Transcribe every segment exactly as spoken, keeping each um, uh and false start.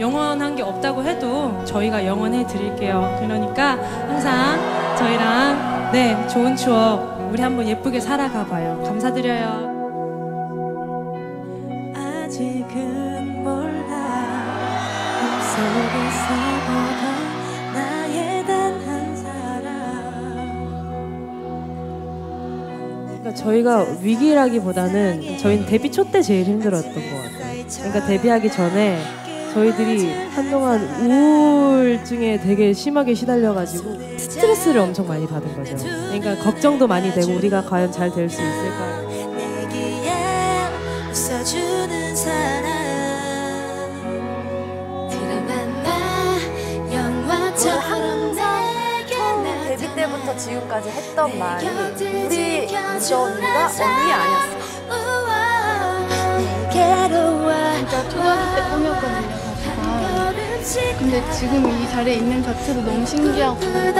영원한 게 없다고 해도 저희가 영원해 드릴게요. 그러니까 항상 저희랑 네 좋은 추억 우리 한번 예쁘게 살아가 봐요. 감사드려요. 아직은 몰라 꿈속에서 보던 나의 단 한 사람. 그러니까 저희가 위기라기보다는 저희는 데뷔 초 때 제일 힘들었던 것 같아요. 그러니까 데뷔하기 전에 저희들이 한동안 우울증에 되게 심하게 시달려가지고 스트레스를 엄청 많이 받은 거죠. 그러니까 걱정도 많이 되고 우리가 과연 잘 될 수 있을까. 주는 사람 드라마 나 영화처럼 내게 나 데뷔 때부터 지금까지 했던 말이 우리 저 언니가 언니 아니었어. 진짜 초등학교 때 꿈이었거든요. 아, 근데 지금 이 자리에 있는 자체도 너무 신기하고 에이핑크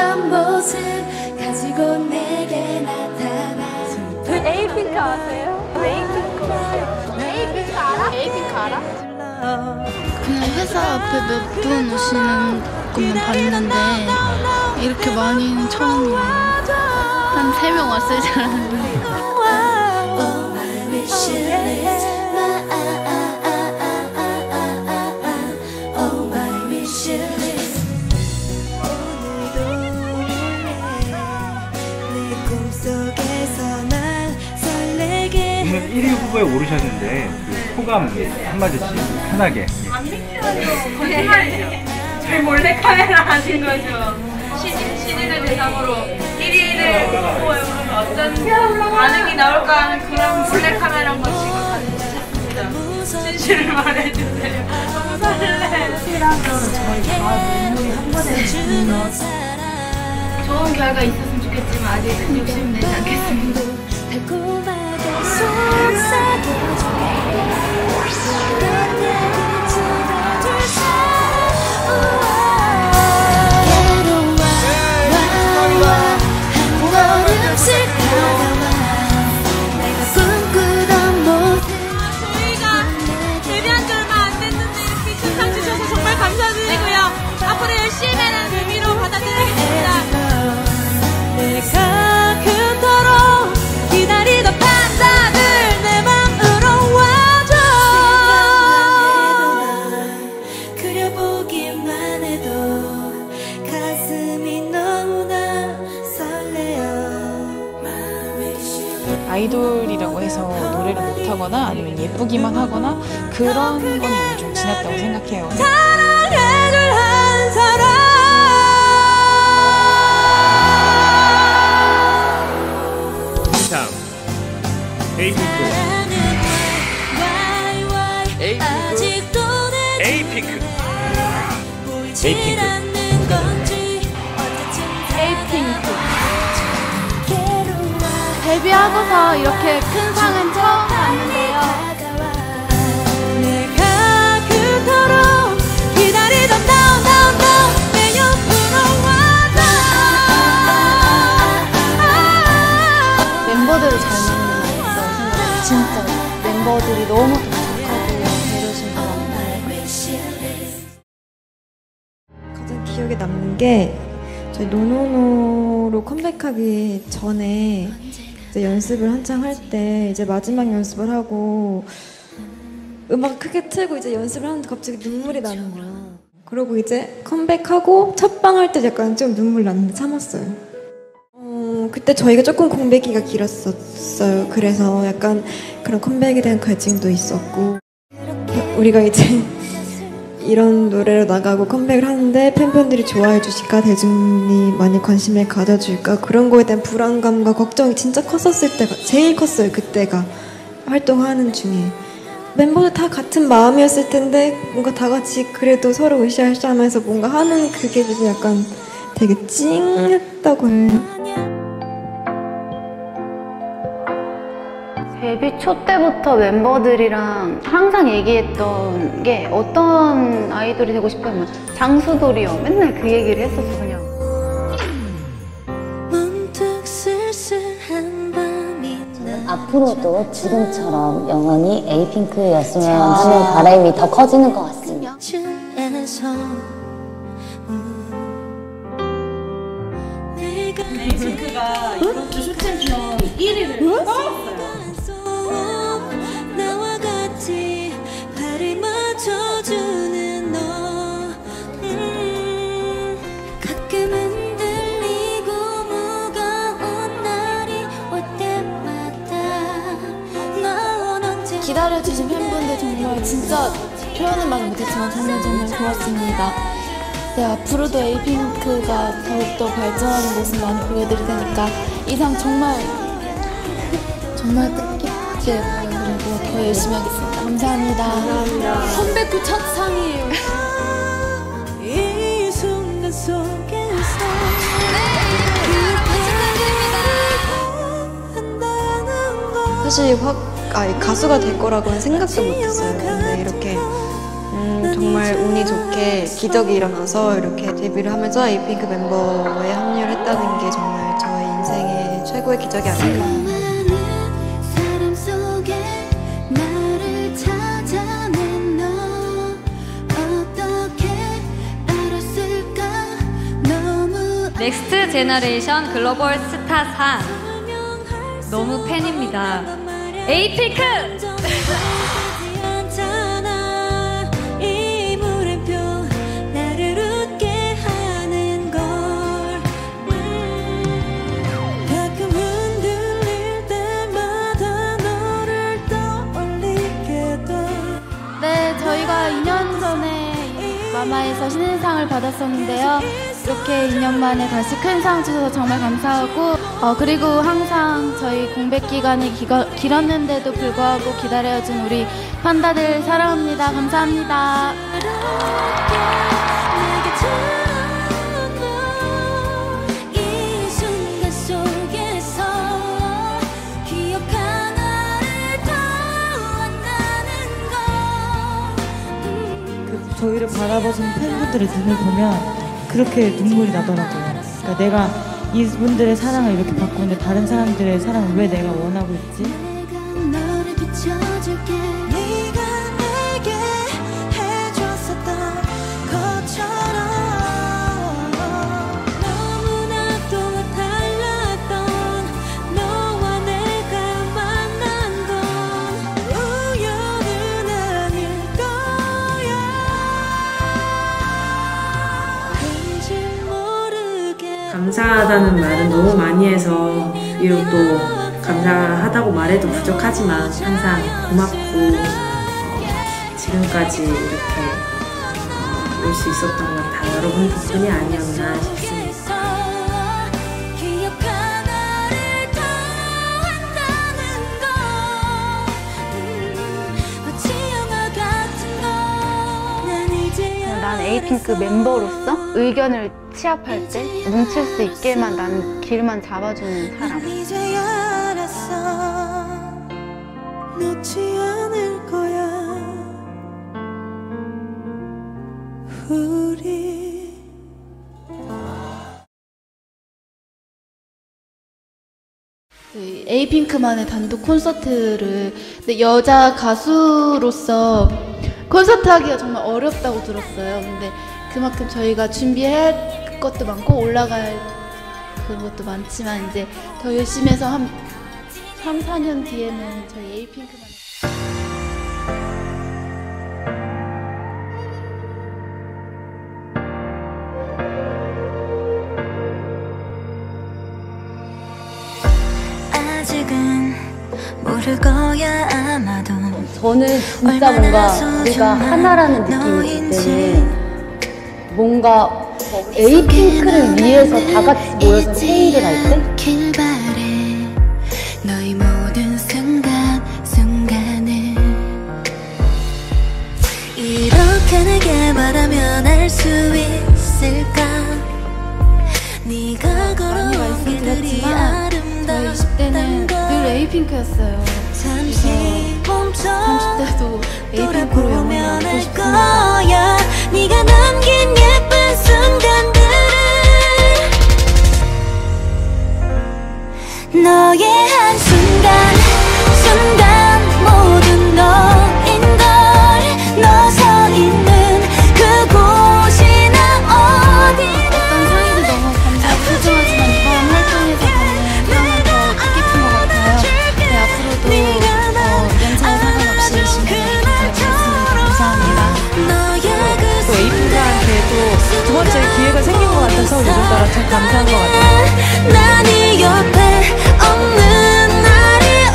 아세요? 에이핑크 아세요? 에이핑크 알아? 에이핑크 알아? 그냥 회사 앞에 몇 분 오시는 것만 봤는데 이렇게 많이는 처음이에요. 한 세 명 왔을 줄 알았는데 일 위 후보에 오르셨는데 그 소감 한마디씩 편하게. 안 믿겨요. 거짓말이죠. 저희 몰래카메라 하신 거죠. 시즌을 대상으로 일 위를 후보에 오르면 어떤 반응이 나올까 하는 그런 몰래카메라 한번 찍어봤습니다. 진실을 말해주세요. 너무 설레요. 실화적으로 저희 다 눈물이 한 번에 주는 좋은 결과 있었으면 좋겠지만 아직은 욕심내지 않겠습니다. 저희가 데뷔한 지 얼마 안 됐는데 이렇게 큰 상 주셔서 정말 감사드리고요. 앞으로 열심히 하는 의미로 받아들이겠습니다. 아이돌이라고 해서 노래를 못하거나 아니면 예쁘기만 하거나 그런 건 이미 좀 지났다고 생각해요. 사랑해줄 한 사람. 이상 에이핑크 에이핑크 에이핑크 데뷔하고서 이렇게 큰 상은 처음 받는데요. 내가 그토록 기다리던 다운 다운 다운 내 옆으로 와라. 멤버들을 잘 만나는 것 같다고 생각해요. 진짜 멤버들이 너무 독특하고 배려심 많아요. 가장 기억에 남는 게 저희 노노노로 컴백하기 전에 이제 연습을 한창 할 때 이제 마지막 연습을 하고 음악 크게 틀고 이제 연습을 하는데 갑자기 눈물이 나는 거야. 그러고 이제 컴백하고 첫방 할 때 약간 좀 눈물 났는데 참았어요. 어, 그때 저희가 조금 공백기가 길었었어요. 그래서 약간 그런 컴백에 대한 갈증도 있었고 우리가 이제 이런 노래로 나가고 컴백을 하는데 팬분들이 좋아해 주실까, 대중이 많이 관심을 가져줄까, 그런 거에 대한 불안감과 걱정이 진짜 컸었을 때가 제일 컸어요. 그때가 활동하는 중에 멤버들 다 같은 마음이었을 텐데 뭔가 다 같이 그래도 서로 으쌰으쌰하면서 뭔가 하는 그게 좀 약간 되게 찡했다고 해요. 데뷔 초 때부터 멤버들이랑 항상 얘기했던 게 어떤 아이돌이 되고 싶으면 장수돌이요. 맨날 그 얘기를 했었어. 그냥 앞으로도 지금처럼 영원히 에이핑크였으면 하는 바람이 더 커지는 것 같습니다. 위해서 에이핑크가 이번 주 쇼챔피언 일 위를 했어요. 나와 같이 발을 맞춰주는 너, 가끔 흔들리고 무거운 날이 올 때마다 기다려주신 팬분들 정말 진짜 표현은 많이 못했지만 정말 정말 고맙습니다. 네, 앞으로도 에이핑크가 더욱더 발전하는 모습 많이 보여드릴 테니까 이상 정말 정말 뜻깊게 바라드리고 더 열심히 하겠습니다. 감사합니다. 감사합니다. 선배급 첫 상이에요. 이 순간 속에서 사실 확 아니, 가수가 될 거라고는 생각도 못했어요. 근데 이렇게 음, 정말 운이 좋게 기적이 일어나서 이렇게 데뷔를 하면서 에이핑크 멤버에 합류를 했다는 게 정말 저의 인생의 최고의 기적이 아닐까. 넥스트 제너레이션 글로벌 스타상 너무 팬입니다. 에이핑크! 마마에서 신인상을 받았었는데요. 이렇게 이 년 만에 다시 큰 상 주셔서 정말 감사하고 어, 그리고 항상 저희 공백 기간이 기거, 길었는데도 불구하고 기다려준 우리 판다들 사랑합니다. 감사합니다. 저희를 바라보신 팬분들의 눈을 보면 그렇게 눈물이 나더라고요. 그러니까 내가 이분들의 사랑을 이렇게 받고 있는데 다른 사람들의 사랑을 왜 내가 원하고 있지? 감사하다는 말은 너무 많이 해서 비록 또 감사하다고 말해도 부족하지만 항상 고맙고 어, 지금까지 이렇게 올 수 있었던 건 다 여러분 덕분이 아니었나 싶습니다. 난 에이핑크 멤버로서 의견을 취합할 때 뭉칠 수 있게만 난 길만 잡아주는 사람. 놓지 않을 거야 우리. 에이핑크만의 단독 콘서트를 근데 여자 가수로서 콘서트 하기가 정말 어렵다고 들었어요. 근데 그만큼 저희가 준비할 것도 많고 올라갈 그것도 많지만 이제 더 열심히 해서 한 삼, 사 년 뒤에는 저희 에이핑크만 아직은 모를 거야 아마도. 저는 진짜 뭔가 우리가 하나라는 느낌이기 때문에 뭔가 에이핑크를 위해서 다 같이 모여서 행동을 할 때? 이렇게 내게 바라면 알 수 있을까? 네가 걸어온 길들이 아름다웠던 걸. 저희 이십 대는 늘 에이핑크였어요. 그래서 삼십 대도 에이핑크로 영원히 남고 싶습니다. 네가 남긴 예쁜 순간들, 너의 한순간 순간 모두 너인 걸. 너 서 있는 그곳 감사한 것 같아요. 난 네 옆에 없는 날이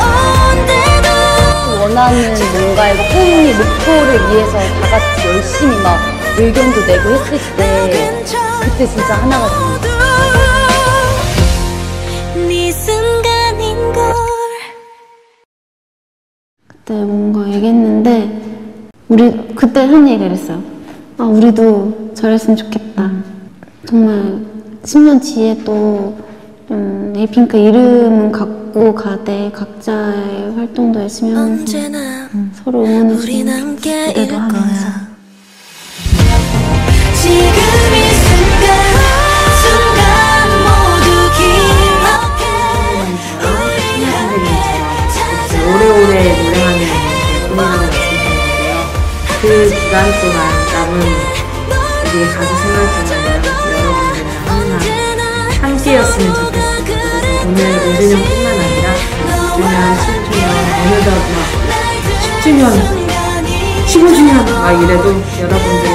온대도 원하는 뭔가의 꿈이 목표를 위해서 다 같이 열심히 막 의견도 내고 했을 때 그때 진짜 하나가 됩니다. 그때 뭔가 얘기했는데 우리 그때 한 얘기를 했어요. 아, 우리도 저랬으면 좋겠다. 정말 십 년 뒤에 또 음, 에이핑크 이름은 갖고 가되 각자의 활동도 열심히 하면서 음, 서로 응원해주는 기대도 하면서 지금 이 순간 그 기간 동안 남은 우리 가수 생활 동안 여러분들이랑 항상 함께였으면 좋겠어요. 그래서 오늘 오 주년뿐만 아니라 오 주년, 십 주년, 어느덧 막 십 주년, 십오 주년 막 이래도 여러분들